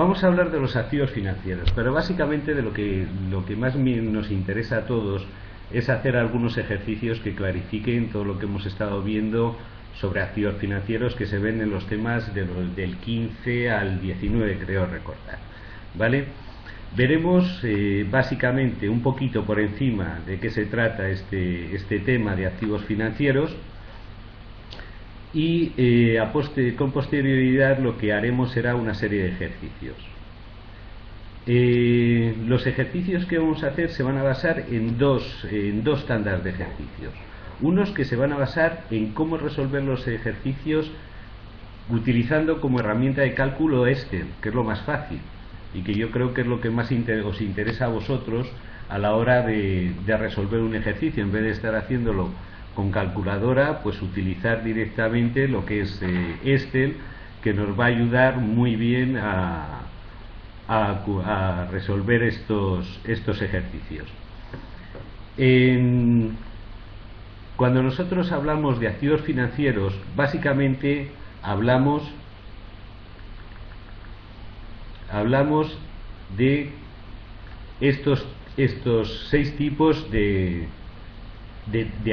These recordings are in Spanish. Vamos a hablar de los activos financieros, pero básicamente de lo que más nos interesa a todos es hacer algunos ejercicios que clarifiquen todo lo que hemos estado viendo sobre activos financieros que se ven en los temas del 15 al 19, creo recordar, ¿vale? Veremos básicamente un poquito por encima de qué se trata este tema de activos financieros y con posterioridad lo que haremos será una serie de ejercicios. Los ejercicios que vamos a hacer se van a basar en dos tandas de ejercicios. Unos que se van a basar en cómo resolver los ejercicios utilizando como herramienta de cálculo Excel, que es lo más fácil y que yo creo que es lo que más os interesa a vosotros a la hora de resolver un ejercicio. En vez de estar haciéndolo con calculadora, pues utilizar directamente lo que es Excel, que nos va a ayudar muy bien a resolver estos ejercicios. Cuando nosotros hablamos de activos financieros, básicamente hablamos de estos seis tipos de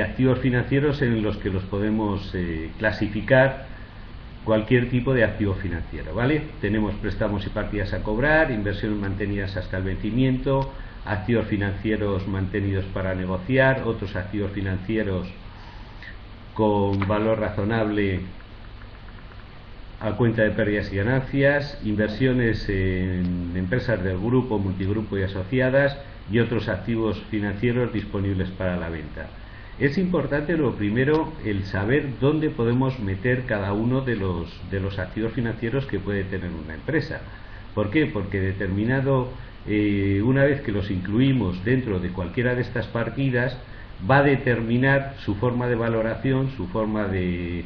activos financieros en los que los podemos clasificar cualquier tipo de activo financiero, ¿vale? Tenemos préstamos y partidas a cobrar, inversiones mantenidas hasta el vencimiento, activos financieros mantenidos para negociar, otros activos financieros con valor razonable a cuenta de pérdidas y ganancias, inversiones en empresas del grupo, multigrupo y asociadas, y otros activos financieros disponibles para la venta. Es importante, lo primero, el saber dónde podemos meter cada uno de los activos financieros que puede tener una empresa. ¿Por qué? Porque una vez que los incluimos dentro de cualquiera de estas partidas, va a determinar su forma de valoración, su forma de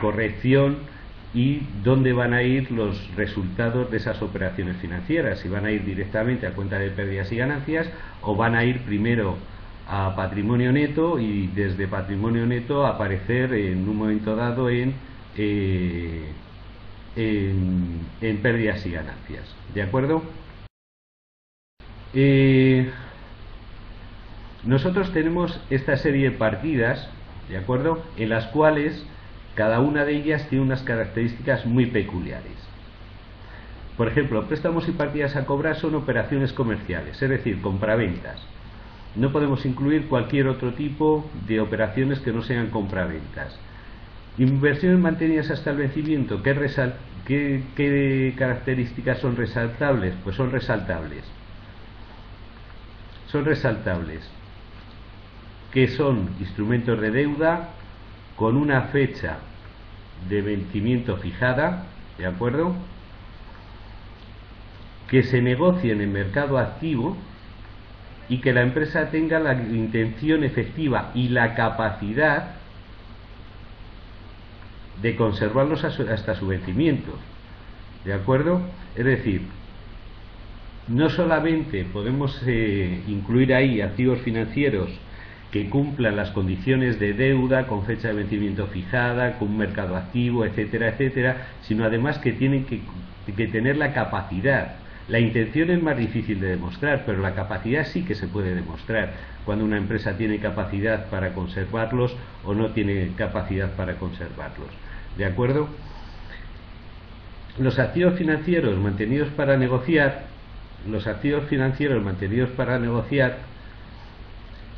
corrección y dónde van a ir los resultados de esas operaciones financieras, si van a ir directamente a cuenta de pérdidas y ganancias o van a ir primero a patrimonio neto y desde patrimonio neto aparecer en un momento dado en pérdidas y ganancias, ¿de acuerdo? Nosotros tenemos esta serie de partidas, ¿de acuerdo?, en las cuales cada una de ellas tiene unas características muy peculiares. Por ejemplo, préstamos y partidas a cobrar son operaciones comerciales, es decir, compraventas. No podemos incluir cualquier otro tipo de operaciones que no sean compraventas. Inversiones mantenidas hasta el vencimiento, ¿qué características son resaltables? Pues son resaltables. Son resaltables que son instrumentos de deuda con una fecha de vencimiento fijada, ¿de acuerdo?, que se negocie en el mercado activo y que la empresa tenga la intención efectiva y la capacidad de conservarlos hasta su vencimiento, ¿de acuerdo? Es decir, no solamente podemos incluir ahí activos financieros que cumplan las condiciones de deuda con fecha de vencimiento fijada, con un mercado activo, etcétera, etcétera, sino además que tienen que tener la capacidad. La intención es más difícil de demostrar, pero la capacidad sí que se puede demostrar cuando una empresa tiene capacidad para conservarlos o no tiene capacidad para conservarlos, ¿de acuerdo? Los activos financieros mantenidos para negociar,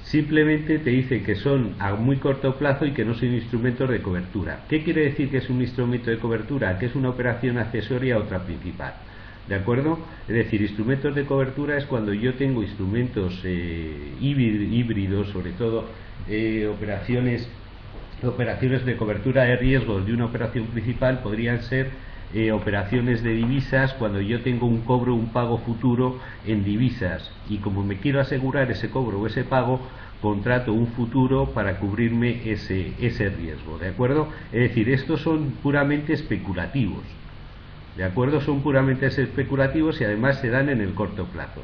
simplemente te dice que son a muy corto plazo y que no son instrumentos de cobertura. ¿Qué quiere decir que es un instrumento de cobertura? Que es una operación accesoria a otra principal, ¿de acuerdo? Es decir, instrumentos de cobertura es cuando yo tengo instrumentos híbridos, sobre todo operaciones de cobertura de riesgos de una operación principal. Podrían ser operaciones de divisas, cuando yo tengo un cobro, un pago futuro en divisas, y como me quiero asegurar ese cobro o ese pago, contrato un futuro para cubrirme ese riesgo, ¿de acuerdo? Es decir, estos son puramente especulativos, ¿de acuerdo? Son puramente especulativos y además se dan en el corto plazo.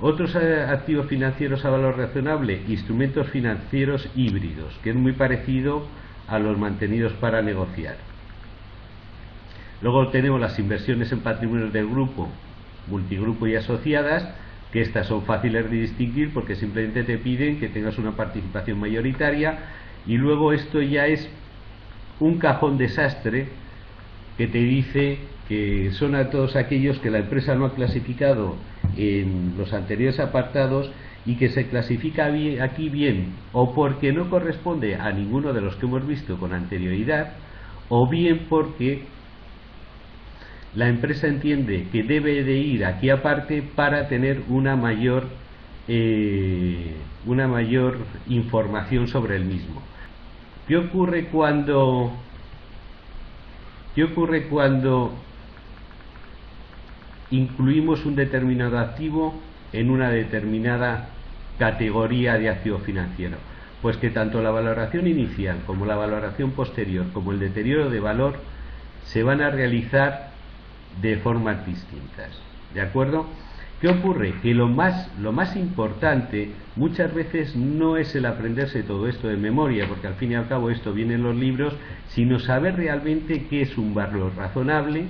Otros activos financieros a valor razonable, instrumentos financieros híbridos, que es muy parecido a los mantenidos para negociar. Luego tenemos las inversiones en patrimonios del grupo, multigrupo y asociadas, que estas son fáciles de distinguir porque simplemente te piden que tengas una participación mayoritaria. Y luego esto ya es un cajón desastre que te dice que son a todos aquellos que la empresa no ha clasificado en los anteriores apartados y que se clasifica aquí bien o porque no corresponde a ninguno de los que hemos visto con anterioridad, o bien porque la empresa entiende que debe de ir aquí aparte para tener una mayor información sobre el mismo. ¿Qué ocurre cuando incluimos un determinado activo en una determinada categoría de activo financiero? Pues que tanto la valoración inicial como la valoración posterior como el deterioro de valor se van a realizar de formas distintas, ¿de acuerdo? ¿Qué ocurre? Que lo más importante muchas veces no es el aprenderse todo esto de memoria, porque al fin y al cabo esto viene en los libros, sino saber realmente qué es un valor razonable,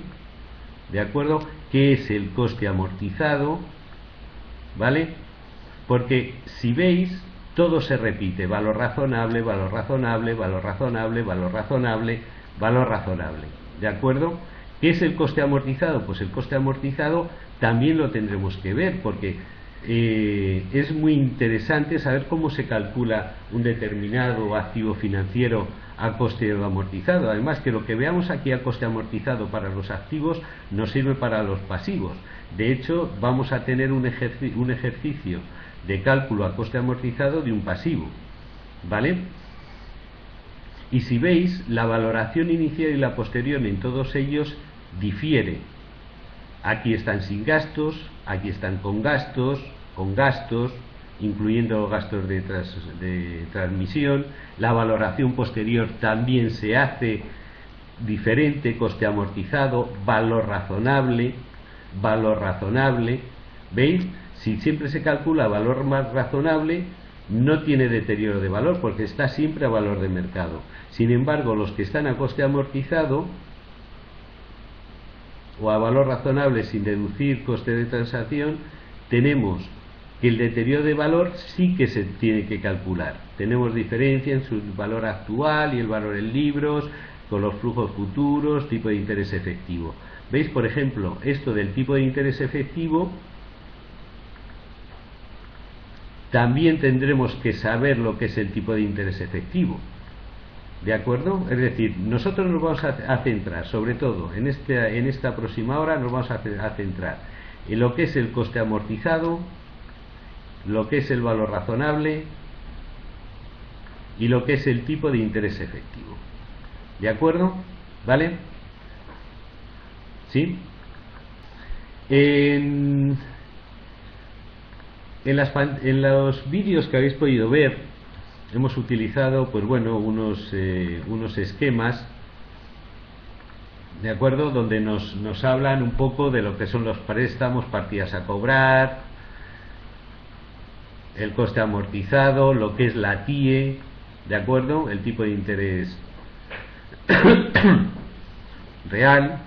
¿de acuerdo? ¿Qué es el coste amortizado? ¿Vale? Porque si veis, todo se repite, valor razonable, valor razonable, valor razonable, valor razonable, valor razonable, ¿de acuerdo? ¿Qué es el coste amortizado? Pues el coste amortizado también lo tendremos que ver, porque es muy interesante saber cómo se calcula un determinado activo financiero a coste amortizado. Además, que lo que veamos aquí a coste amortizado para los activos nos sirve para los pasivos. De hecho, vamos a tener un ejercicio de cálculo a coste amortizado de un pasivo, ¿vale? Y si veis, la valoración inicial y la posterior en todos ellos difiere. Aquí están sin gastos, aquí están con gastos, incluyendo los gastos de transmisión. La valoración posterior también se hace diferente, coste amortizado, valor razonable, valor razonable. ¿Veis? Si siempre se calcula valor más razonable, no tiene deterioro de valor porque está siempre a valor de mercado. Sin embargo, los que están a coste amortizado o a valor razonable sin deducir coste de transacción, tenemos que el deterioro de valor sí que se tiene que calcular. Tenemos diferencia en su valor actual y el valor en libros, con los flujos futuros, tipo de interés efectivo. ¿Veis? Por ejemplo, esto del tipo de interés efectivo, también tendremos que saber lo que es el tipo de interés efectivo. ¿De acuerdo? Es decir, nosotros nos vamos a centrar, sobre todo en esta próxima hora, nos vamos a centrar en lo que es el coste amortizado, lo que es el valor razonable y lo que es el tipo de interés efectivo. ¿De acuerdo? ¿Vale? ¿Sí? En los vídeos que habéis podido ver, hemos utilizado, pues bueno, unos esquemas, ¿de acuerdo? Donde nos hablan un poco de lo que son los préstamos, partidas a cobrar, el coste amortizado, lo que es la TIE, ¿de acuerdo? El tipo de interés real.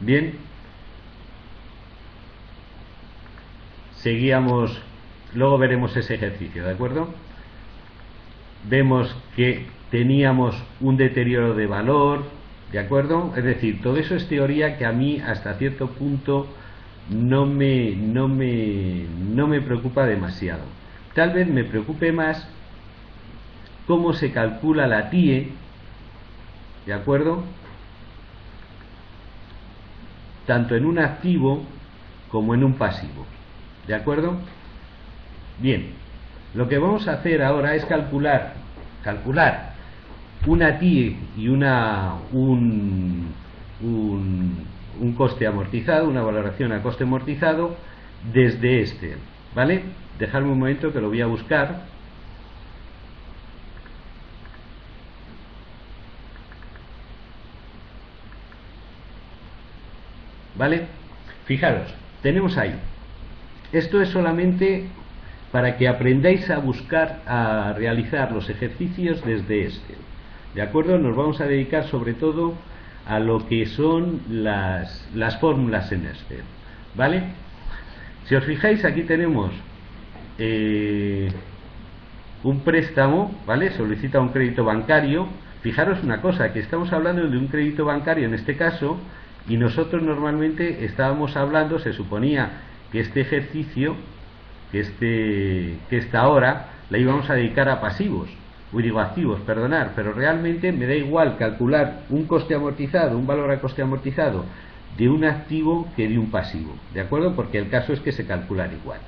Bien. Seguíamos, luego veremos ese ejercicio, ¿de acuerdo? Vemos que teníamos un deterioro de valor, ¿de acuerdo? Es decir, todo eso es teoría que a mí hasta cierto punto no me preocupa demasiado. Tal vez me preocupe más cómo se calcula la TIE, ¿de acuerdo? Tanto en un activo como en un pasivo. ¿De acuerdo? Bien, lo que vamos a hacer ahora es calcular una TIE y un coste amortizado, una valoración a coste amortizado desde este, ¿vale? Dejadme un momento que lo voy a buscar. ¿Vale? Fijaros, tenemos ahí. Esto es solamente para que aprendáis a buscar, a realizar los ejercicios desde este. ¿De acuerdo? Nos vamos a dedicar sobre todo a lo que son las fórmulas en Excel, ¿vale? Si os fijáis, aquí tenemos un préstamo, ¿vale? Solicita un crédito bancario. Fijaros una cosa, que estamos hablando de un crédito bancario en este caso, y nosotros normalmente estábamos hablando, se suponía que este ejercicio, que esta hora, la íbamos a dedicar a pasivos, o digo activos, perdonad, pero realmente me da igual calcular un coste amortizado, un valor a coste amortizado de un activo que de un pasivo, ¿de acuerdo? Porque el caso es que se calculan igual.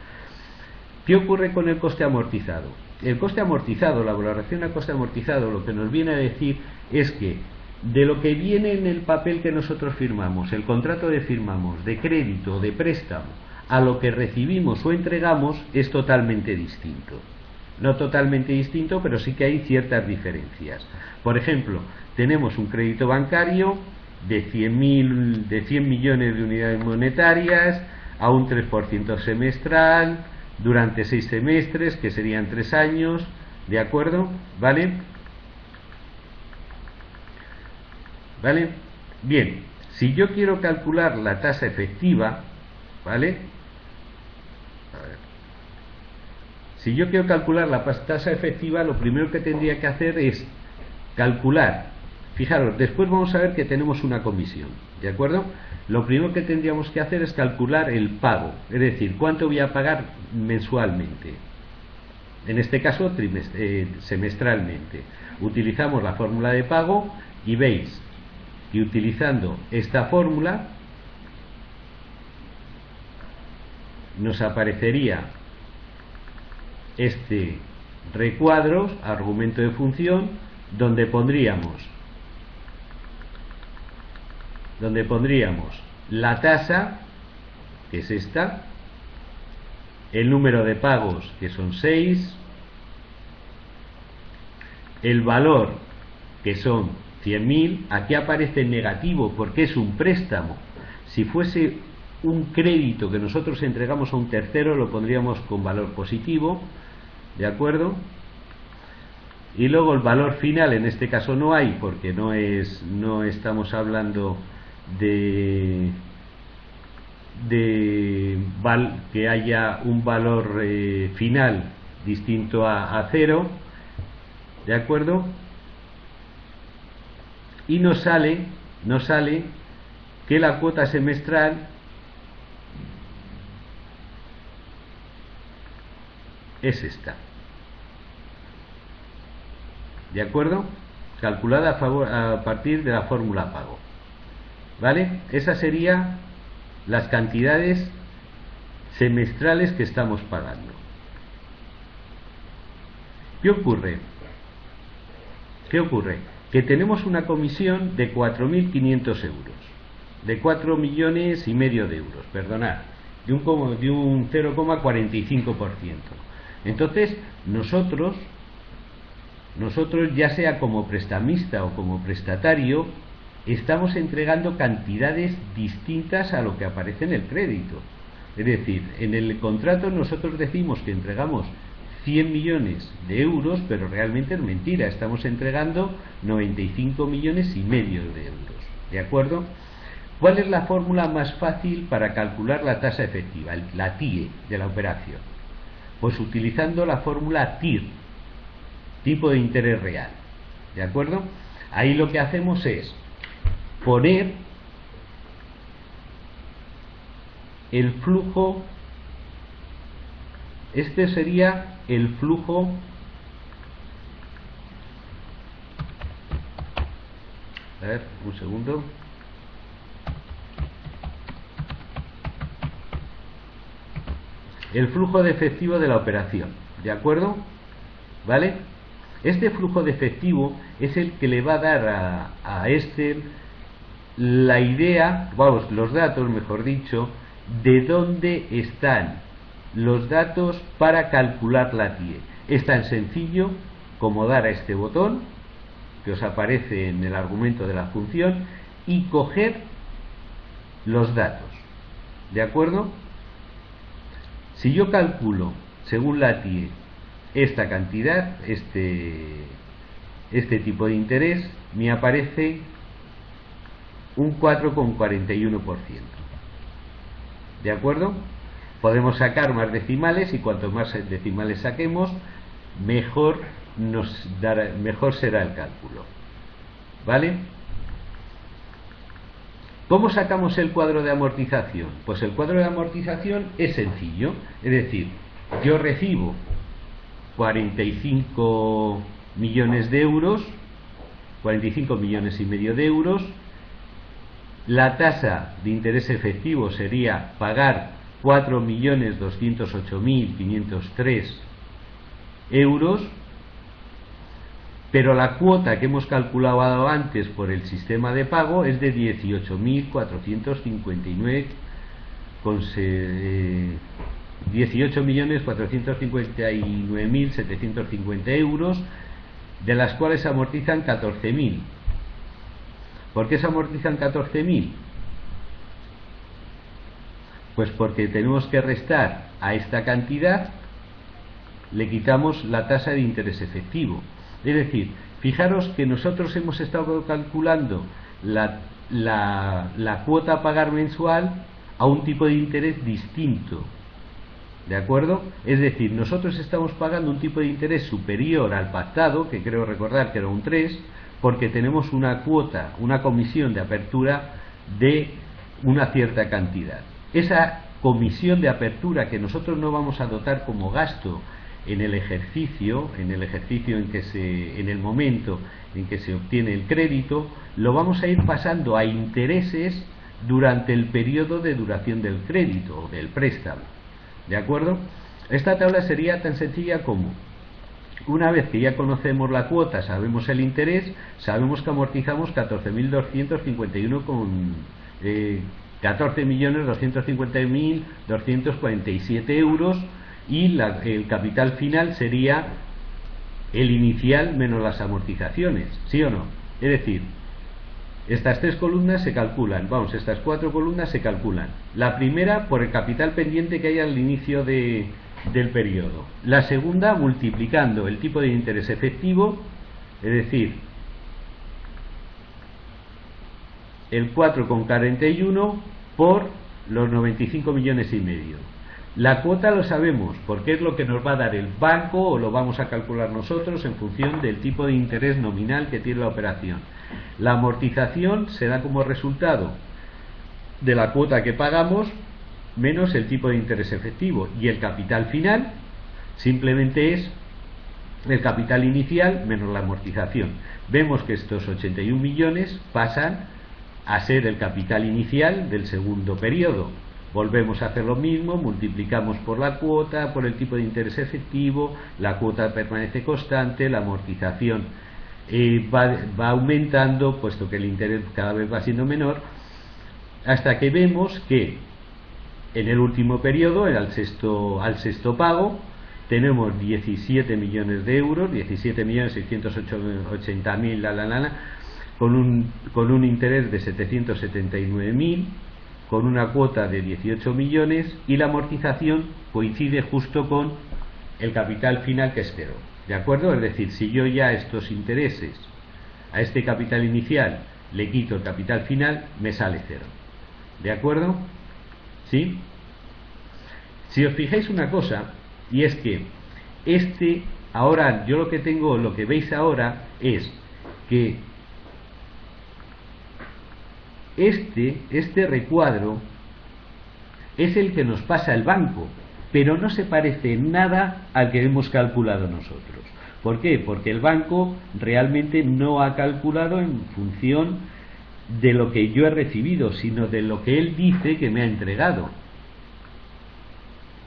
¿Qué ocurre con el coste amortizado? El coste amortizado, la valoración a coste amortizado, lo que nos viene a decir es que de lo que viene en el papel que nosotros firmamos, el contrato que firmamos de crédito, de préstamo, a lo que recibimos o entregamos es totalmente distinto. No totalmente distinto, pero sí que hay ciertas diferencias. Por ejemplo, tenemos un crédito bancario de 100 millones de unidades monetarias a un 3% semestral durante 6 semestres, que serían 3 años, ¿de acuerdo? ¿Vale? ¿Vale? Bien, si yo quiero calcular la tasa efectiva, ¿vale? A ver. Si yo quiero calcular la tasa efectiva, lo primero que tendría que hacer es calcular. Fijaros, después vamos a ver que tenemos una comisión, ¿de acuerdo? Lo primero que tendríamos que hacer es calcular el pago, es decir, cuánto voy a pagar mensualmente. En este caso, semestralmente. Utilizamos la fórmula de pago y veis que utilizando esta fórmula nos aparecería este recuadro, argumento de función, donde pondríamos la tasa, que es esta, el número de pagos, que son 6, el valor, que son 100.000, aquí aparece en negativo porque es un préstamo. Si fuese un crédito que nosotros entregamos a un tercero, lo pondríamos con valor positivo, ¿de acuerdo? Y luego el valor final, en este caso no hay, porque no estamos hablando de que haya un valor final distinto a cero, ¿de acuerdo? Y nos sale que la cuota semestral es esta, ¿de acuerdo? Calculada a partir de la fórmula pago, ¿vale? Esas serían las cantidades semestrales que estamos pagando. ¿Qué ocurre? ¿Qué ocurre? Que tenemos una comisión de 4.500 euros, de 4 millones y medio de euros, perdonad, de un 0,45%. Entonces, nosotros, ya sea como prestamista o como prestatario, estamos entregando cantidades distintas a lo que aparece en el crédito. Es decir, en el contrato nosotros decimos que entregamos 100 millones de euros, pero realmente es mentira, estamos entregando 95 millones y medio de euros, ¿de acuerdo? ¿Cuál es la fórmula más fácil para calcular la tasa efectiva, la TIE de la operación? Pues utilizando la fórmula TIR, tipo de interés real, ¿de acuerdo? Ahí lo que hacemos es poner el flujo, este sería el flujo el flujo de efectivo de la operación, ¿de acuerdo? ¿Vale? Este flujo de efectivo es el que le va a dar a Excel la idea, vamos, los datos, mejor dicho, de dónde están los datos para calcular la TIE. Es tan sencillo como dar a este botón que os aparece en el argumento de la función y coger los datos, ¿de acuerdo? Si yo calculo, según la TIE, esta cantidad, este tipo de interés, me aparece un 4,41%. ¿De acuerdo? Podemos sacar más decimales y cuanto más decimales saquemos, mejor nos dará, mejor será el cálculo. ¿Vale? ¿Cómo sacamos el cuadro de amortización? Pues el cuadro de amortización es sencillo, es decir, yo recibo 45 millones de euros, 45 millones y medio de euros, la tasa de interés efectivo sería pagar 4.208.503 euros, pero la cuota que hemos calculado antes por el sistema de pago es de 18.459.750 euros, de las cuales se amortizan 14.000. ¿Por qué se amortizan 14.000? Pues porque tenemos que restar a esta cantidad, le quitamos la tasa de interés efectivo. Es decir, fijaros que nosotros hemos estado calculando la cuota a pagar mensual a un tipo de interés distinto. ¿De acuerdo? Es decir, nosotros estamos pagando un tipo de interés superior al pactado, que creo recordar que era un 3, porque tenemos una cuota, una comisión de apertura de una cierta cantidad. Esa comisión de apertura que nosotros no vamos a dotar como gasto en el momento en que se obtiene el crédito, lo vamos a ir pasando a intereses durante el periodo de duración del crédito o del préstamo. ¿De acuerdo? Esta tabla sería tan sencilla como, una vez que ya conocemos la cuota, sabemos el interés, sabemos que amortizamos 14.250.247 euros, y el capital final sería el inicial menos las amortizaciones, ¿sí o no? Es decir, estas tres columnas se calculan, vamos, estas cuatro columnas se calculan. La primera por el capital pendiente que haya al inicio del periodo. La segunda multiplicando el tipo de interés efectivo, es decir, el 4,41 por los 95 millones y medio. La cuota lo sabemos porque es lo que nos va a dar el banco o lo vamos a calcular nosotros en función del tipo de interés nominal que tiene la operación. La amortización se da como resultado de la cuota que pagamos menos el tipo de interés efectivo, y el capital final simplemente es el capital inicial menos la amortización. Vemos que estos 81 millones pasan a ser el capital inicial del segundo periodo. Volvemos a hacer lo mismo, multiplicamos por la cuota, por el tipo de interés efectivo, la cuota permanece constante, la amortización va aumentando, puesto que el interés cada vez va siendo menor, hasta que vemos que en el último periodo, al sexto pago, tenemos 17 millones de euros, 17.680.000, con un interés de 779.000, con una cuota de 18 millones, y la amortización coincide justo con el capital final que espero. ¿De acuerdo? Es decir, si yo ya estos intereses a este capital inicial le quito el capital final, me sale cero. ¿De acuerdo? ¿Sí? Si os fijáis una cosa, y es que ahora yo lo que veis ahora es que este recuadro es el que nos pasa el banco, pero no se parece en nada al que hemos calculado nosotros. ¿Por qué? Porque el banco realmente no ha calculado en función de lo que yo he recibido, sino de lo que él dice que me ha entregado.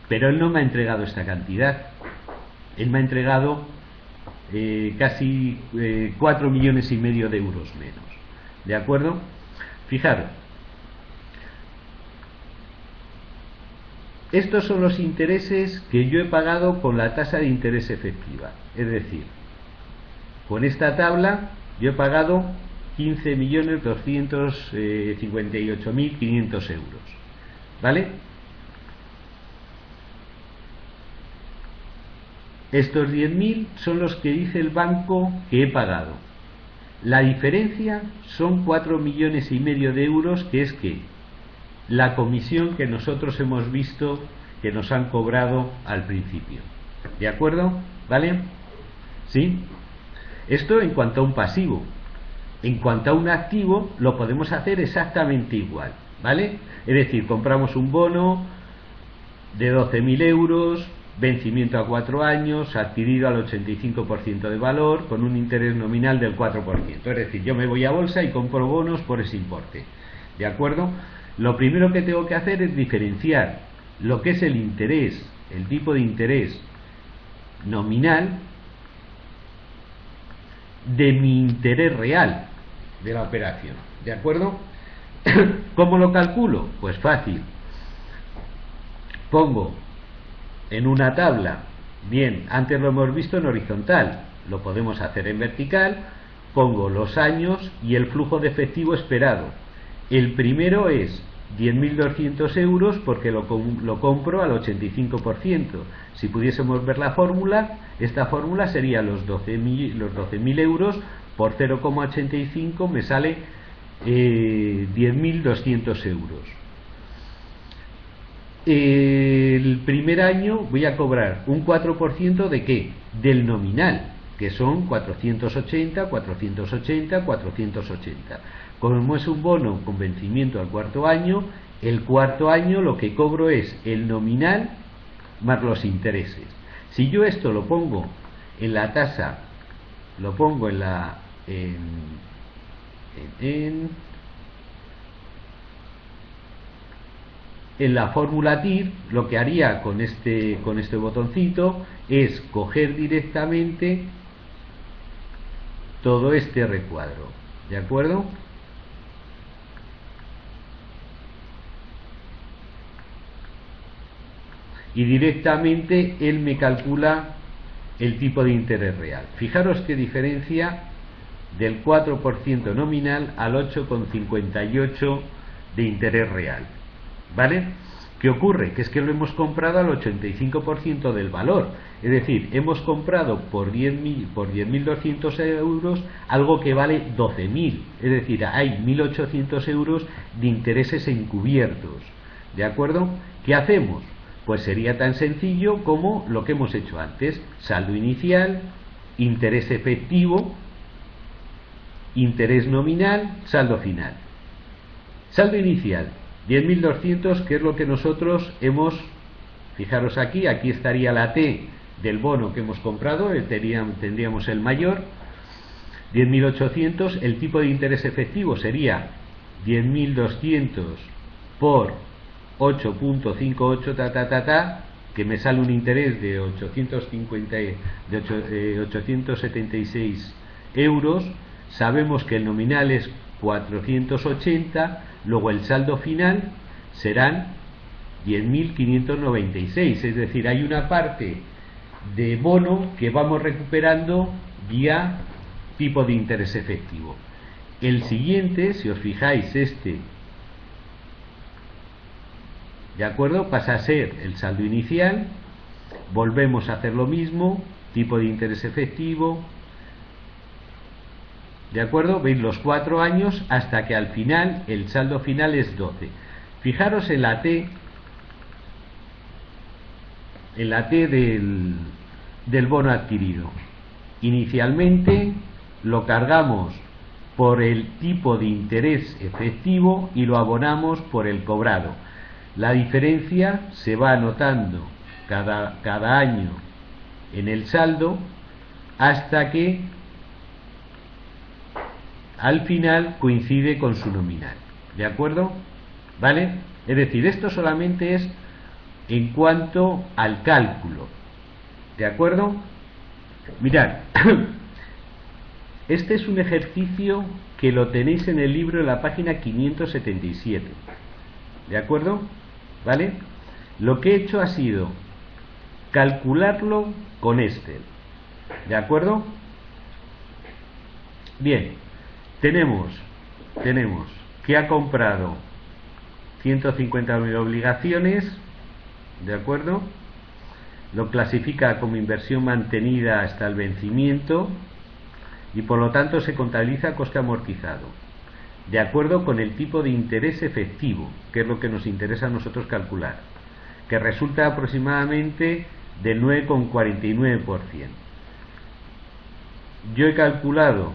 Pero él no me ha entregado esta cantidad. Él me ha entregado casi 4 millones y medio de euros menos. ¿De acuerdo? Fijaros, estos son los intereses que yo he pagado con la tasa de interés efectiva, es decir, con esta tabla yo he pagado 15.258.500 euros, ¿vale? Estos 10.000 son los que dice el banco que he pagado. La diferencia son 4,5 millones de euros, que es que la comisión que nosotros hemos visto que nos han cobrado al principio. ¿De acuerdo? ¿Vale? ¿Sí? Esto en cuanto a un pasivo. En cuanto a un activo, lo podemos hacer exactamente igual, ¿vale? Es decir, compramos un bono de 12.000 euros, vencimiento a 4 años, adquirido al 85% de valor, con un interés nominal del 4%. Es decir, yo me voy a bolsa y compro bonos por ese importe, ¿de acuerdo? Lo primero que tengo que hacer es diferenciar lo que es el interés, el tipo de interés nominal, de mi interés real de la operación, ¿de acuerdo? ¿Cómo lo calculo? Pues fácil. Pongo en una tabla, bien, antes lo hemos visto en horizontal, lo podemos hacer en vertical, pongo los años y el flujo de efectivo esperado. El primero es 10.200 euros porque lo compro al 85%. Si pudiésemos ver la fórmula, esta fórmula sería los 12.000 euros por 0,85 me sale 10.200 euros. El primer año voy a cobrar un 4% ¿de qué? Del nominal, que son 480, 480, 480. Como es un bono con vencimiento al cuarto año, el cuarto año lo que cobro es el nominal más los intereses. Si yo esto lo pongo en la tasa, lo pongo en la en la fórmula TIR, lo que haría con este botoncito es coger directamente todo este recuadro, ¿de acuerdo? Y directamente él me calcula el tipo de interés real. Fijaros qué diferencia, del 4% nominal al 8,58 de interés real, ¿vale? ¿Qué ocurre? Que es que lo hemos comprado al 85% del valor, es decir, hemos comprado por 10.200 euros algo que vale 12.000, es decir, hay 1.800 euros de intereses encubiertos, ¿de acuerdo? ¿Qué hacemos? Pues sería tan sencillo como lo que hemos hecho antes: saldo inicial, interés efectivo, interés nominal, saldo final. Saldo inicial, 10.200, que es lo que nosotros hemos, fijaros aquí, aquí estaría la T del bono que hemos comprado, tendríamos el mayor, 10.800, el tipo de interés efectivo sería 10.200 por 8,58 que me sale un interés de 876 euros. Sabemos que el nominal es 480, luego el saldo final serán 10.596, es decir, hay una parte de bono que vamos recuperando vía tipo de interés efectivo. El siguiente, si os fijáis, este, ¿de acuerdo? Pasa a ser el saldo inicial, volvemos a hacer lo mismo, tipo de interés efectivo, ¿de acuerdo? Veis los 4 años hasta que al final el saldo final es 12. Fijaros en la T, del bono adquirido. Inicialmente lo cargamos por el tipo de interés efectivo y lo abonamos por el cobrado. La diferencia se va anotando cada año en el saldo hasta que al final coincide con su nominal, ¿de acuerdo? ¿Vale? Es decir, esto solamente es en cuanto al cálculo, ¿de acuerdo? Mirad, este es un ejercicio que lo tenéis en el libro en la página 577, ¿de acuerdo? ¿Vale? Lo que he hecho ha sido calcularlo con Excel, ¿de acuerdo? Bien, tenemos que ha comprado 150.000 obligaciones, ¿de acuerdo? Lo clasifica como inversión mantenida hasta el vencimiento. y por lo tanto se contabiliza coste amortizado, de acuerdo con el tipo de interés efectivo, que es lo que nos interesa a nosotros calcular, que resulta aproximadamente del 9,49%. Yo he calculado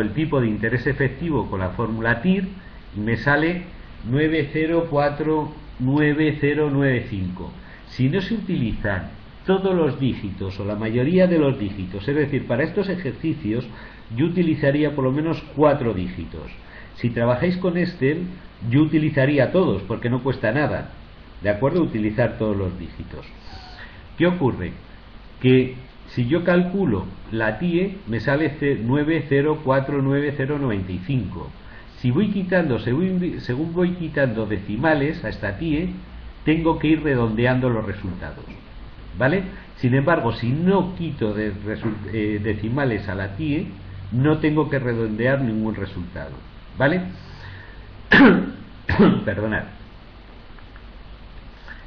el tipo de interés efectivo con la fórmula TIR y me sale 9049095. Si no se utilizan todos los dígitos o la mayoría de los dígitos, es decir, para estos ejercicios yo utilizaría por lo menos 4 dígitos. Si trabajáis con Excel, yo utilizaría todos porque no cuesta nada, ¿de acuerdo? Utilizar todos los dígitos. ¿Qué ocurre? Que si yo calculo la TIE me sale 9049095. Si voy quitando, según voy quitando decimales a esta TIE, tengo que ir redondeando los resultados, ¿vale? Sin embargo, si no quito decimales a la TIE, no tengo que redondear ningún resultado, ¿vale? Perdonad.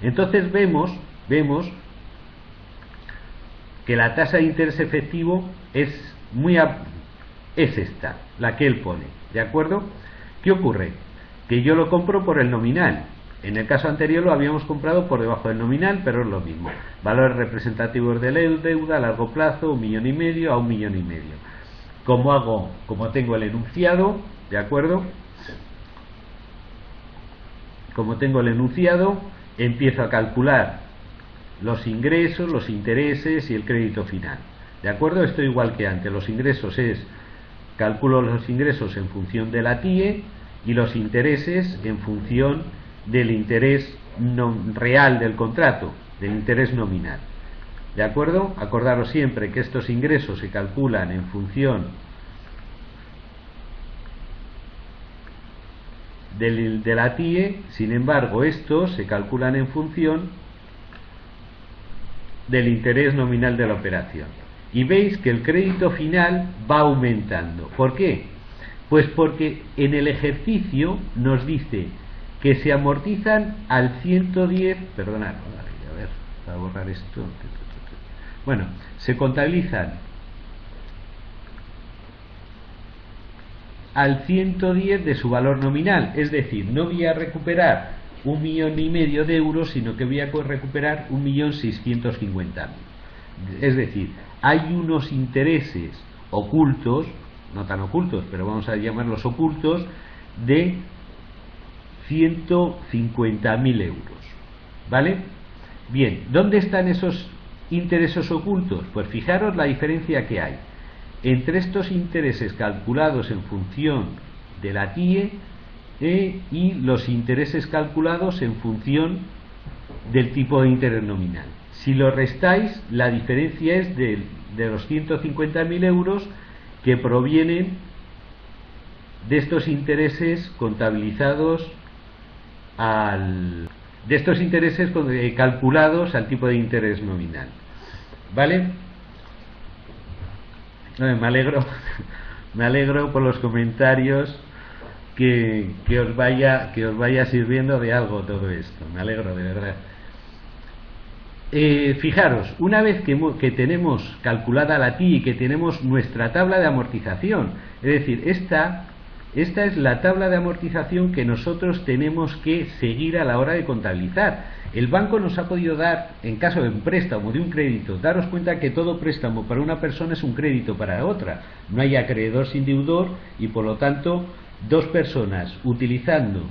Entonces vemos que la tasa de interés efectivo es esta, la que él pone, ¿de acuerdo? ¿Qué ocurre? Que yo lo compro por el nominal. En el caso anterior lo habíamos comprado por debajo del nominal, pero es lo mismo. Valores representativos de la deuda a largo plazo, 1,5 millones a 1,5 millones. Como tengo el enunciado, ¿de acuerdo? Como tengo el enunciado, empiezo a calcular los ingresos, los intereses y el crédito final, ¿de acuerdo? Esto igual que antes. Los ingresos calculo los ingresos en función de la TIE y los intereses en función del interés real del contrato, del interés nominal, ¿de acuerdo? Acordaros siempre que estos ingresos se calculan en función de la TIE, sin embargo estos se calculan en función del interés nominal de la operación. Y veis que el crédito final va aumentando. ¿Por qué? Pues porque en el ejercicio nos dice que se amortizan al 110, perdonad, a ver, para borrar esto. Bueno, se contabilizan al 110 de su valor nominal, es decir, no voy a recuperar 1,5 millones de euros, sino que voy a recuperar 1.650.000. Es decir, hay unos intereses ocultos, no tan ocultos, pero vamos a llamarlos ocultos, de 150.000 euros. ¿Vale? Bien, ¿dónde están esos intereses ocultos? Pues fijaros la diferencia que hay entre estos intereses calculados en función de la TIE y los intereses calculados en función del tipo de interés nominal. Si lo restáis, la diferencia es de los 150.000 euros que provienen de estos intereses contabilizados de estos intereses calculados al tipo de interés nominal. ¿Vale? Me alegro por los comentarios. Que os vaya sirviendo de algo todo esto, me alegro de verdad. Fijaros, una vez que tenemos calculada la TI y que tenemos nuestra tabla de amortización, es decir, esta es la tabla de amortización que nosotros tenemos que seguir a la hora de contabilizar. El banco nos ha podido dar, en caso de un préstamo, de un crédito, daros cuenta que todo préstamo para una persona es un crédito para otra, no hay acreedor sin deudor y por lo tanto dos personas utilizando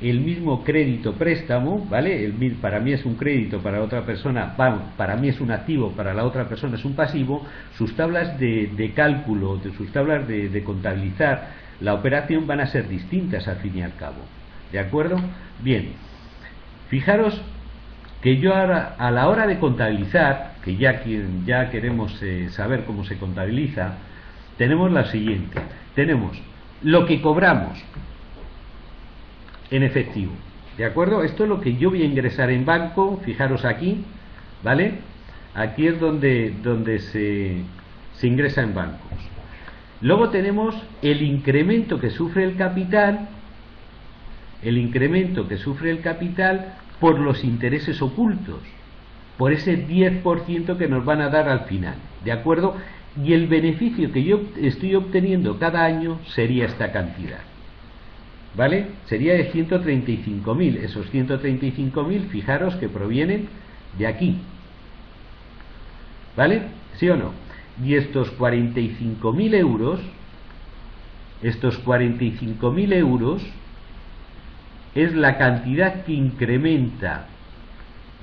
el mismo crédito préstamo, ¿vale? Para mí es un crédito, para otra persona, para mí es un activo, para la otra persona es un pasivo. Sus tablas de cálculo, sus tablas de contabilizar la operación van a ser distintas al fin y al cabo, ¿de acuerdo? Bien, fijaros que yo ahora, a la hora de contabilizar, que ya queremos saber cómo se contabiliza, tenemos la siguiente, tenemos lo que cobramos en efectivo, ¿de acuerdo? Esto es lo que yo voy a ingresar en banco, fijaros aquí, ¿vale? Aquí es donde se ingresa en bancos. Luego tenemos el incremento que sufre el capital, por los intereses ocultos, por ese 10% que nos van a dar al final, ¿de acuerdo? Y el beneficio que yo estoy obteniendo cada año sería esta cantidad, ¿vale? Sería de 135.000, esos 135.000, fijaros que provienen de aquí, ¿vale? ¿Sí o no? Y estos 45.000 euros, es la cantidad que incrementa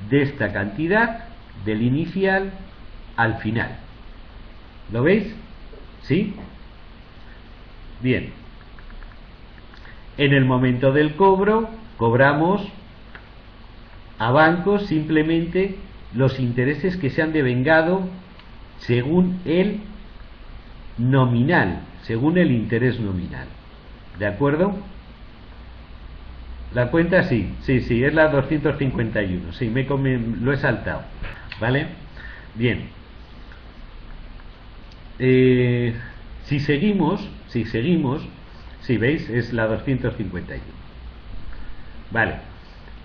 de esta cantidad del inicial al final. ¿Lo veis? ¿Sí? Bien. En el momento del cobro, cobramos a bancos simplemente los intereses que se han devengado según el nominal, según el interés nominal. ¿De acuerdo? La cuenta sí, sí, es la 251, sí, lo he saltado, ¿vale? Bien. Si seguimos, si veis, es la 251. Vale.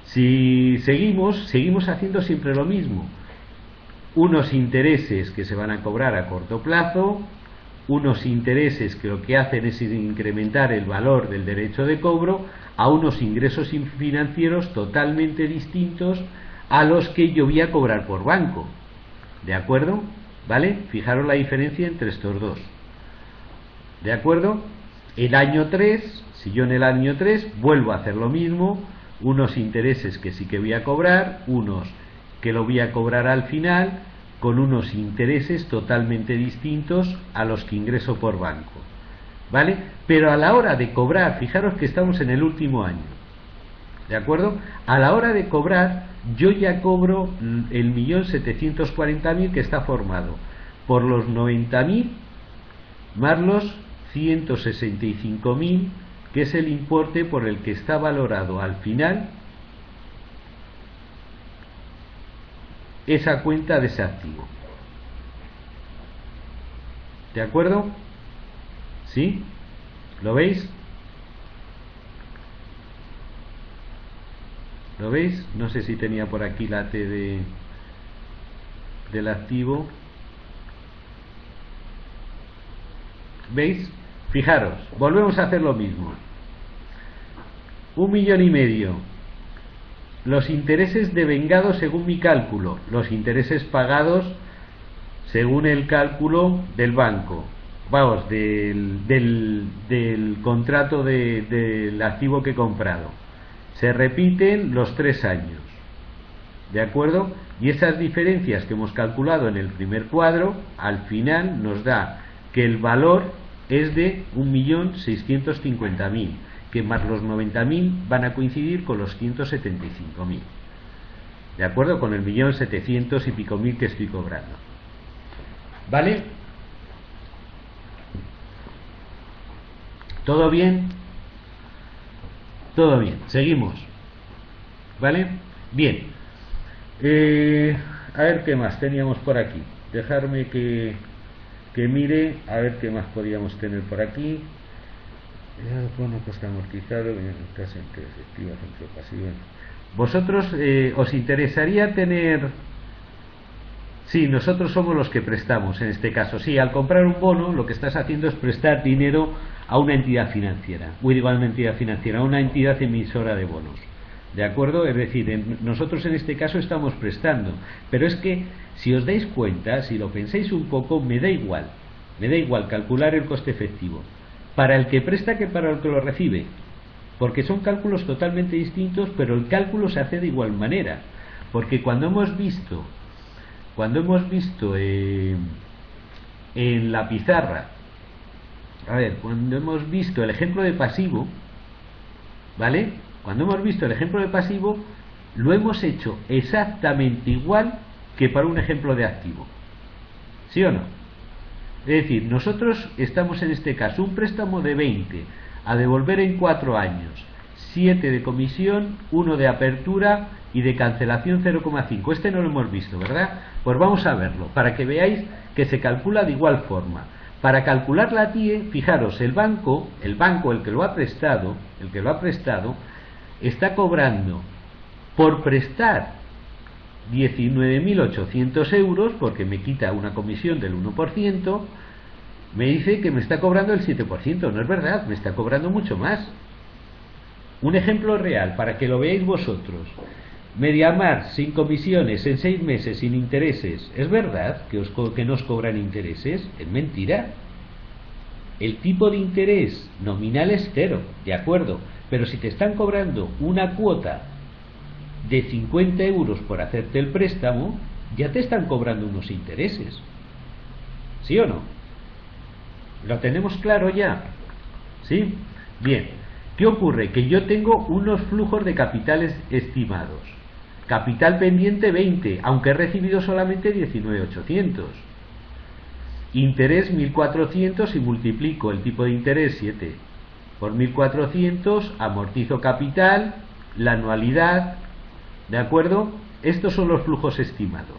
Si seguimos haciendo siempre lo mismo. Unos intereses que se van a cobrar a corto plazo, unos intereses que lo que hacen es incrementar el valor del derecho de cobro, a unos ingresos financieros totalmente distintos a los que yo voy a cobrar por banco. ¿De acuerdo? ¿Vale? Fijaros la diferencia entre estos dos. ¿De acuerdo? El año 3, si yo en el año 3 vuelvo a hacer lo mismo, unos intereses que sí que voy a cobrar, unos que lo voy a cobrar al final, con unos intereses totalmente distintos a los que ingreso por banco, ¿vale? Pero a la hora de cobrar, fijaros que estamos en el último año, ¿de acuerdo? A la hora de cobrar, yo ya cobro el 1.740.000 que está formado por los 90.000 más los 165.000, que es el importe por el que está valorado al final esa cuenta de ese activo. ¿De acuerdo? ¿Sí? ¿Lo veis? ¿Lo veis? No sé si tenía por aquí la T del activo. ¿Veis? Fijaros, volvemos a hacer lo mismo. 1,5 millones. Los intereses devengados según mi cálculo, los intereses pagados según el cálculo del banco, vamos, del contrato del activo que he comprado. Se repiten los 3 años, ¿de acuerdo? Y esas diferencias que hemos calculado en el primer cuadro, al final nos da que el valor es de 1.650.000, que más los 90.000 van a coincidir con los 175.000, ¿de acuerdo? Con el 1.700 y pico mil que estoy cobrando, ¿vale? ¿Todo bien? Todo bien, seguimos, ¿vale? Bien, a ver qué más teníamos por aquí. Dejarme que mire, a ver qué más podíamos tener por aquí. Bueno, coste amortizado, ventas entre efectivas, entre pasivas. ¿Vosotros os interesaría tener? Sí, nosotros somos los que prestamos en este caso. Sí, al comprar un bono, lo que estás haciendo es prestar dinero a una entidad financiera, a una entidad emisora de bonos, ¿de acuerdo? Es decir, nosotros en este caso estamos prestando, pero es que si os dais cuenta, si lo pensáis un poco, me da igual calcular el coste efectivo para el que presta que para el que lo recibe, porque son cálculos totalmente distintos, pero el cálculo se hace de igual manera, porque cuando hemos visto en la pizarra, a ver, cuando hemos visto el ejemplo de pasivo, ¿vale? Cuando hemos visto el ejemplo de pasivo, lo hemos hecho exactamente igual que para un ejemplo de activo. ¿Sí o no? Es decir, nosotros estamos en este caso un préstamo de 20 a devolver en 4 años, 7 de comisión, 1 de apertura y de cancelación 0,5. Este no lo hemos visto, ¿verdad? Pues vamos a verlo, para que veáis que se calcula de igual forma. Para calcular la TIE, fijaros, el que lo ha prestado, está cobrando por prestar 19.800 euros, porque me quita una comisión del 1%, me dice que me está cobrando el 7%. No es verdad, me está cobrando mucho más. Un ejemplo real, para que lo veáis vosotros. MediaMarkt sin comisiones en 6 meses sin intereses. ¿Es verdad que no os cobran intereses? Es mentira. El tipo de interés nominal es cero, de acuerdo, pero si te están cobrando una cuota de 50 euros por hacerte el préstamo, ya te están cobrando unos intereses. ¿Sí o no? ¿Lo tenemos claro ya? ¿Sí? Bien, ¿qué ocurre? Que yo tengo unos flujos de capitales estimados. Capital pendiente 20, aunque he recibido solamente 19.800. Interés 1.400 y multiplico el tipo de interés 7 por 1.400, amortizo capital, la anualidad, ¿de acuerdo? Estos son los flujos estimados.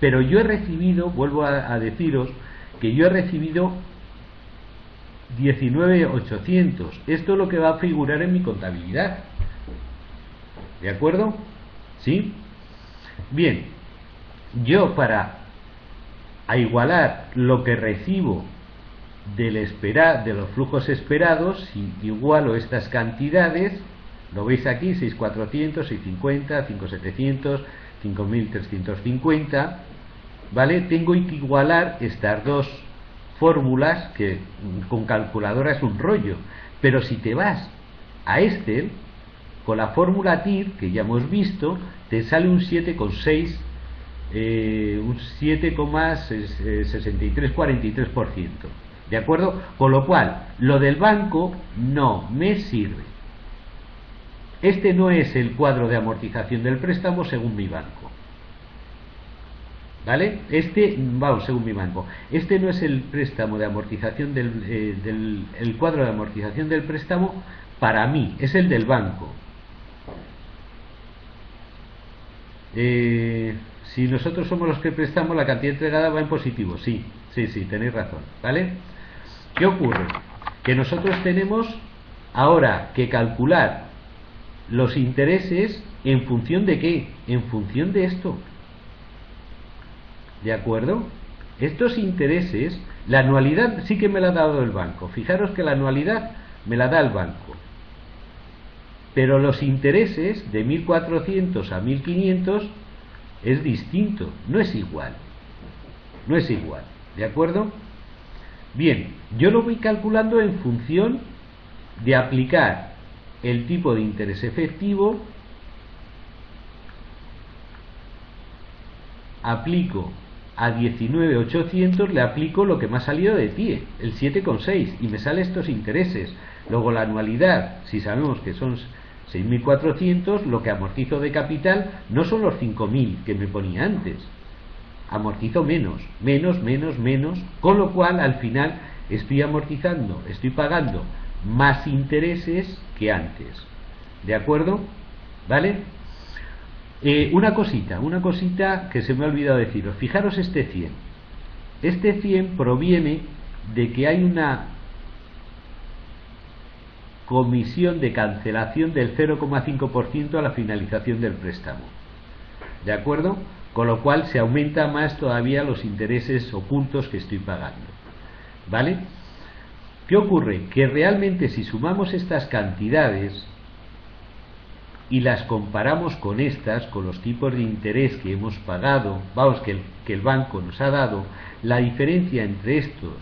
Pero yo he recibido, vuelvo a deciros, que yo he recibido 19.800. Esto es lo que va a figurar en mi contabilidad. ¿De acuerdo? ¿Sí? Bien, yo para... a igualar lo que recibo de los flujos esperados, si igualo estas cantidades, lo veis aquí, 6.400, 6.50, 5.700, 5.350, ¿vale? Tengo que igualar estas dos fórmulas, que con calculadora es un rollo, pero si te vas a Excel, con la fórmula TIR, que ya hemos visto, te sale un 7,6%. Un 7,6343%, ¿de acuerdo? Con lo cual, lo del banco no me sirve. Este no es el cuadro de amortización del préstamo según mi banco, ¿vale? Según mi banco, este no es el préstamo de amortización el cuadro de amortización del préstamo para mí, es el del banco. Si nosotros somos los que prestamos, la cantidad entregada va en positivo. Sí, sí, sí, tenéis razón, ¿vale? ¿Qué ocurre? Que nosotros tenemos ahora que calcular los intereses en función de qué, en función de esto, ¿de acuerdo? Estos intereses, la anualidad sí que me la ha dado el banco. Fijaros que la anualidad me la da el banco. Pero los intereses de 1.400 a 1.500... es distinto, no es igual, no es igual, ¿de acuerdo? Bien, yo lo voy calculando en función de aplicar el tipo de interés efectivo, aplico a 19.800, le aplico lo que me ha salido de TIE, el 7,6, y me salen estos intereses. Luego la anualidad, si sabemos que son 6.400, lo que amortizo de capital no son los 5.000 que me ponía antes. Amortizo menos, con lo cual al final estoy amortizando, estoy pagando más intereses que antes. ¿De acuerdo? ¿Vale? Una cosita que se me ha olvidado deciros. Fijaros este 100. Este 100 proviene de que hay una comisión de cancelación del 0,5% a la finalización del préstamo, ¿de acuerdo? Con lo cual se aumenta más todavía los intereses ocultos que estoy pagando, ¿vale? ¿Qué ocurre? Que realmente si sumamos estas cantidades y las comparamos con estas, con los tipos de interés que hemos pagado, vamos, que el banco nos ha dado, la diferencia entre estos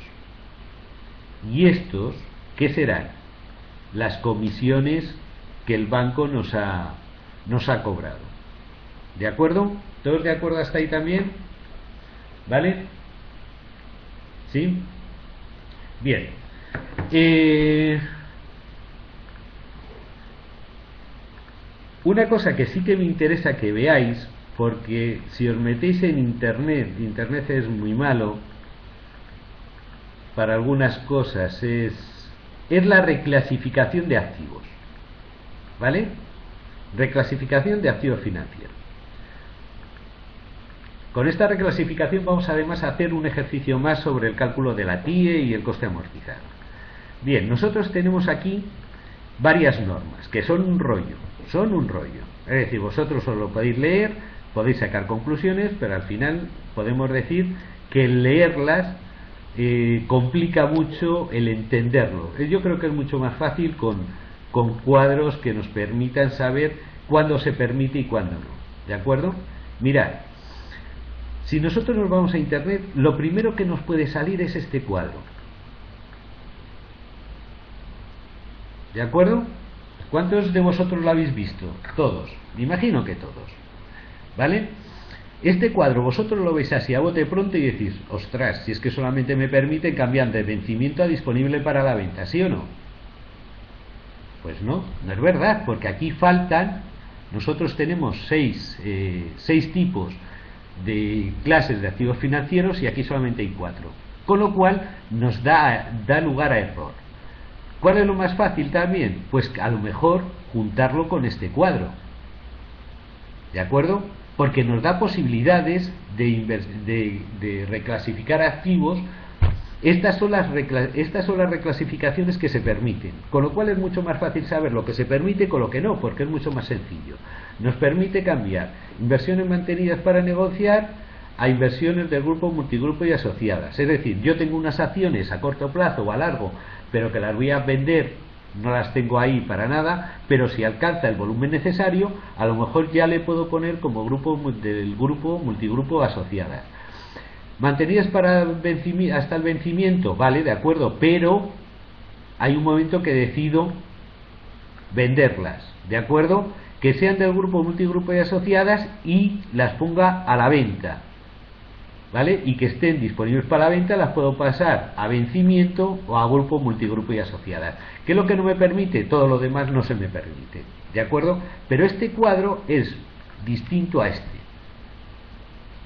y estos, ¿qué serán? Las comisiones que el banco nos ha cobrado. ¿De acuerdo? ¿Todos de acuerdo hasta ahí también? ¿Vale? ¿Sí? Bien. Una cosa que sí que me interesa que veáis, porque si os metéis en internet, internet es muy malo, para algunas cosas es la reclasificación de activos, ¿vale? Reclasificación de activos financieros. Con esta reclasificación vamos además a hacer un ejercicio más sobre el cálculo de la TIE y el coste amortizado. Bien, nosotros tenemos aquí varias normas, que son un rollo, son un rollo. Es decir, vosotros os lo podéis leer, Podéis sacar conclusiones, pero al final podemos decir que leerlas complica mucho el entenderlo. Yo creo que es mucho más fácil con cuadros que nos permitan saber cuándo se permite y cuándo no. ¿De acuerdo? Mirad, si nosotros nos vamos a internet, lo primero que nos puede salir es este cuadro. ¿De acuerdo? ¿Cuántos de vosotros lo habéis visto? Todos, me imagino que todos, ¿vale? Este cuadro vosotros lo veis así a bote pronto y decís, ostras, si es que solamente me permiten cambiar de vencimiento a disponible para la venta, ¿sí o no? Pues no, no es verdad, porque aquí faltan, nosotros tenemos seis tipos de clases de activos financieros y aquí solamente hay 4, con lo cual nos da lugar a error. ¿Cuál es lo más fácil también? Pues a lo mejor juntarlo con este cuadro, ¿de acuerdo? Porque nos da posibilidades de reclasificar activos. Estas son las reclasificaciones que se permiten, con lo cual es mucho más fácil saber lo que se permite con lo que no, porque es mucho más sencillo. Nos permite cambiar inversiones mantenidas para negociar a inversiones del grupo, multigrupo y asociadas. Es decir, yo tengo unas acciones a corto plazo o a largo, pero que las voy a vender, no las tengo ahí para nada, pero si alcanza el volumen necesario, a lo mejor ya le puedo poner como grupo del grupo, multigrupo, asociadas. Mantenidas para hasta el vencimiento, vale, de acuerdo, pero hay un momento que decido venderlas, ¿de acuerdo? Que sean del grupo, multigrupo y asociadas y las ponga a la venta, ¿vale? Y que estén disponibles para la venta, las puedo pasar a vencimiento o a grupo, multigrupo y asociadas. ¿Qué es lo que no me permite? Todo lo demás no se me permite, ¿de acuerdo? Pero este cuadro es distinto a este,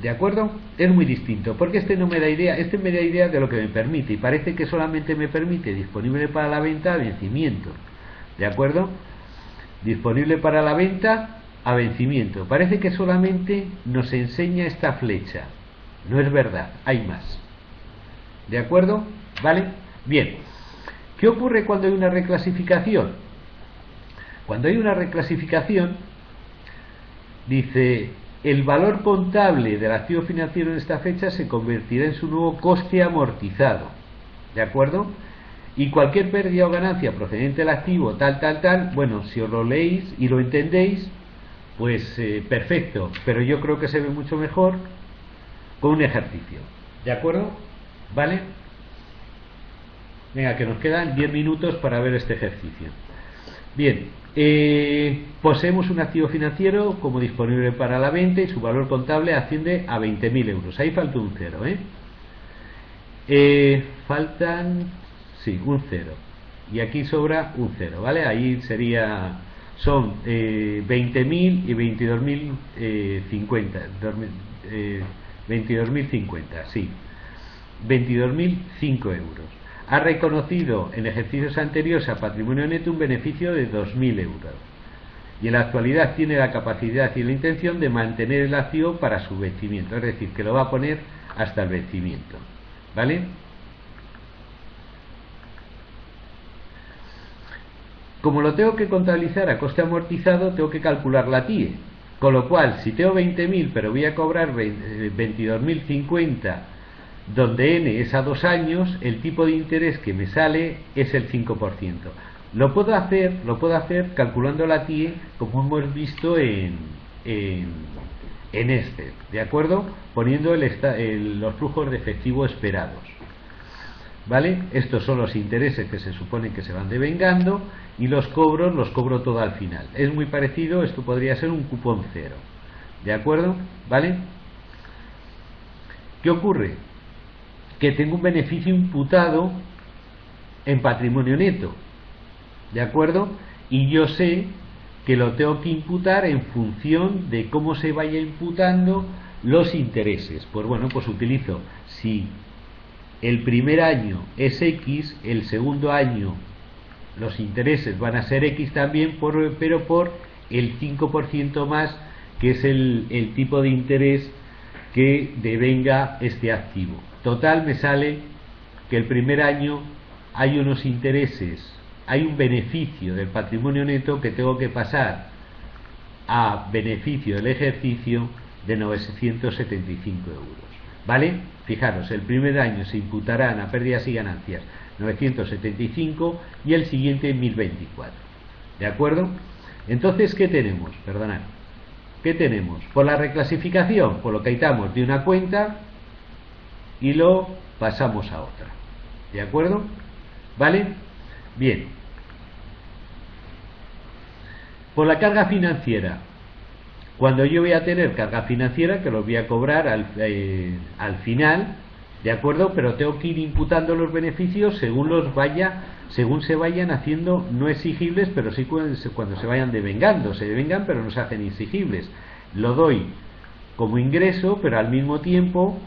¿de acuerdo? Es muy distinto, porque este no me da idea, este me da idea de lo que me permite y parece que solamente me permite disponible para la venta a vencimiento, ¿de acuerdo? Disponible para la venta a vencimiento. Parece que solamente nos enseña esta flecha. No es verdad, hay más. ¿De acuerdo? ¿Vale? Bien. ¿Qué ocurre cuando hay una reclasificación? Cuando hay una reclasificación, dice, el valor contable del activo financiero en esta fecha se convertirá en su nuevo coste amortizado. ¿De acuerdo? Y cualquier pérdida o ganancia procedente del activo, tal, tal, tal, bueno, si os lo leéis y lo entendéis, pues perfecto, pero yo creo que se ve mucho mejor con un ejercicio, ¿de acuerdo? ¿Vale? Venga, que nos quedan 10 minutos para ver este ejercicio. Bien, poseemos un activo financiero como disponible para la venta y su valor contable asciende a 20.000 euros. Ahí falta un cero, ¿eh? Faltan... sí, un cero. Y aquí sobra un cero, ¿vale? Ahí sería... son 20.000 y 22.050. 22.050, sí. 22.005 euros. Ha reconocido en ejercicios anteriores a patrimonio neto un beneficio de 2.000 euros. Y en la actualidad tiene la capacidad y la intención de mantener el activo para su vencimiento. Es decir, que lo va a poner hasta el vencimiento, ¿vale? Como lo tengo que contabilizar a coste amortizado, tengo que calcular la TIE. Con lo cual, si tengo 20.000 pero voy a cobrar 22.050, donde N es a 2 años, el tipo de interés que me sale es el 5%. Lo puedo hacer calculando la TIE, como hemos visto en Excel, ¿de acuerdo? Poniendo los flujos de efectivo esperados. ¿Vale? Estos son los intereses que se supone que se van devengando y los cobros los cobro todo al final. Es muy parecido, esto podría ser un cupón cero. ¿De acuerdo? ¿Vale? ¿Qué ocurre? Que tengo un beneficio imputado en patrimonio neto. ¿De acuerdo? Y yo sé que lo tengo que imputar en función de cómo se vaya imputando los intereses. Pues bueno, pues utilizo, si el primer año es X, el segundo año los intereses van a ser X también, pero por el 5% más, que es el tipo de interés que devenga este activo. Total, me sale que el primer año hay unos intereses, hay un beneficio del patrimonio neto que tengo que pasar a beneficio del ejercicio de 975 euros. ¿Vale? Fijaros, el primer año se imputarán a pérdidas y ganancias 975 y el siguiente 1024. ¿De acuerdo? Entonces, ¿qué tenemos? Perdonad. ¿Qué tenemos? Por la reclasificación, por lo que quitamos de una cuenta y lo pasamos a otra. ¿De acuerdo? ¿Vale? Bien. Por la carga financiera. Cuando yo voy a tener carga financiera, que los voy a cobrar al final, ¿de acuerdo? Pero tengo que ir imputando los beneficios según se vayan haciendo no exigibles, pero sí cuando se vayan devengando. Se devengan, pero no se hacen exigibles. Lo doy como ingreso, pero al mismo tiempo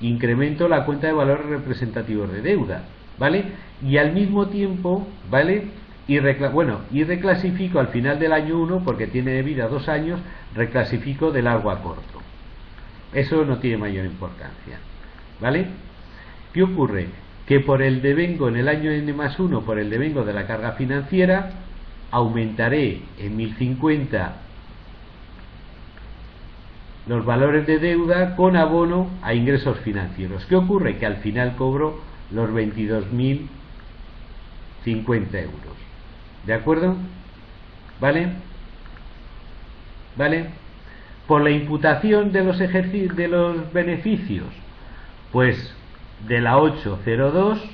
incremento la cuenta de valores representativos de deuda, ¿vale? Y al mismo tiempo, ¿vale? Y reclasifico al final del año 1, porque tiene de vida 2 años, reclasifico de largo a corto. Eso no tiene mayor importancia, ¿vale? ¿Qué ocurre? Que por el devengo en el año N+1, por el devengo de la carga financiera, aumentaré en 1050 los valores de deuda con abono a ingresos financieros. ¿Qué ocurre? Que al final cobro los 22.050 euros. ¿De acuerdo? ¿Vale? ¿Vale? Por la imputación de los beneficios, pues de la 802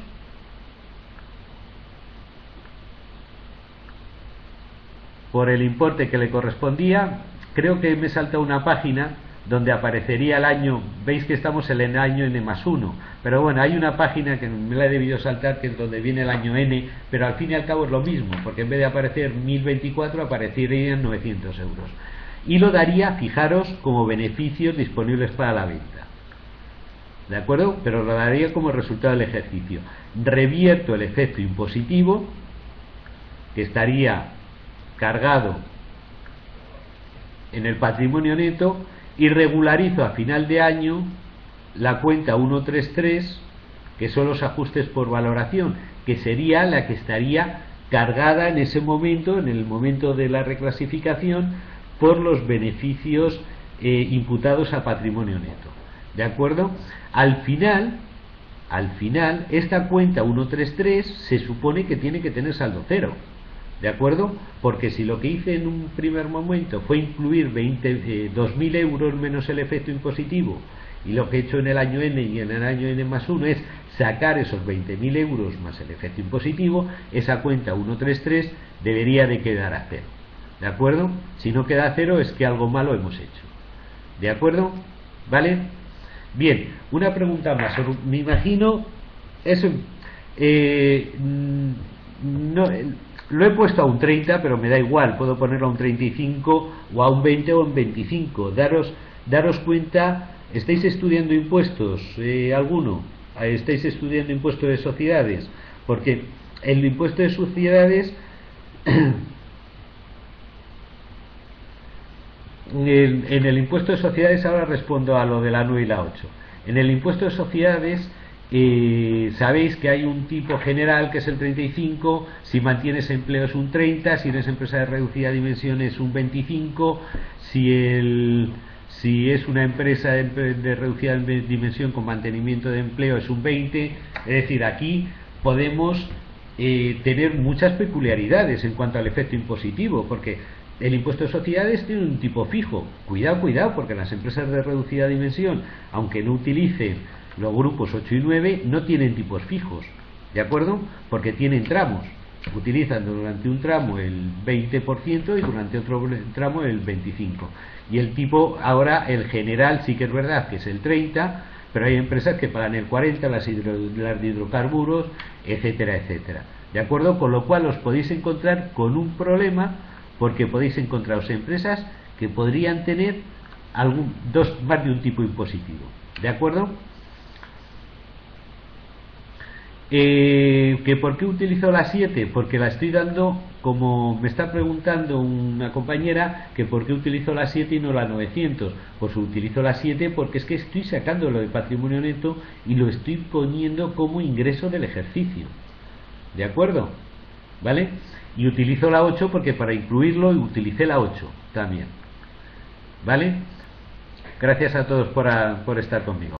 por el importe que le correspondía, creo que me he saltado una página donde aparecería el año, veis que estamos en el año N+1, pero bueno, hay una página que me la he debido saltar, que es donde viene el año N, pero al fin y al cabo es lo mismo, porque en vez de aparecer 1024 aparecerían 900 euros, y lo daría, fijaros, como beneficios disponibles para la venta, ¿de acuerdo? Pero lo daría como resultado del ejercicio. Revierto el efecto impositivo, que estaría cargado en el patrimonio neto, y regularizo a final de año la cuenta 133, que son los ajustes por valoración, que sería la que estaría cargada en ese momento, en el momento de la reclasificación, por los beneficios imputados a patrimonio neto. ¿De acuerdo? Al final, esta cuenta 133 se supone que tiene que tener saldo cero. ¿De acuerdo? Porque si lo que hice en un primer momento fue incluir 2.000 euros menos el efecto impositivo, y lo que he hecho en el año N y en el año N+1 es sacar esos 20.000 euros más el efecto impositivo, esa cuenta 133 debería de quedar a cero. ¿De acuerdo? Si no queda a cero es que algo malo hemos hecho. ¿De acuerdo? ¿Vale? Bien, una pregunta más. Me imagino eso. No, lo he puesto a un 30, pero me da igual, puedo ponerlo a un 35 o a un 20 o a un 25. Daros cuenta, ¿estáis estudiando impuestos alguno? ¿Estáis estudiando impuestos de sociedades? Porque el impuesto de sociedades en el impuesto de sociedades, ahora respondo a lo de la 9 y la 8. En el impuesto de sociedades sabéis que hay un tipo general que es el 35, si mantienes empleo es un 30, si eres empresa de reducida dimensión es un 25, si es una empresa de reducida dimensión con mantenimiento de empleo es un 20, es decir, aquí podemos tener muchas peculiaridades en cuanto al efecto impositivo, porque el impuesto de sociedades tiene un tipo fijo. Cuidado, porque las empresas de reducida dimensión, aunque no utilicen los grupos 8 y 9, no tienen tipos fijos, ¿de acuerdo? Porque tienen tramos, utilizan durante un tramo el 20% y durante otro tramo el 25%. Y el tipo, ahora el general sí que es verdad que es el 30, pero hay empresas que pagan el 40, las de hidrocarburos, etcétera, etcétera, ¿de acuerdo? Con lo cual os podéis encontrar con un problema, porque podéis encontraros empresas que podrían tener más de un tipo impositivo, ¿de acuerdo? ¿Que por qué utilizo la 7? Porque la estoy dando, como me está preguntando una compañera, que por qué utilizo la 7 y no la 900. Pues utilizo la 7 porque es que estoy sacando lo de patrimonio neto y lo estoy poniendo como ingreso del ejercicio, ¿de acuerdo? ¿Vale? Y utilizo la 8 porque para incluirlo utilicé la 8 también, ¿vale? Gracias a todos por estar conmigo.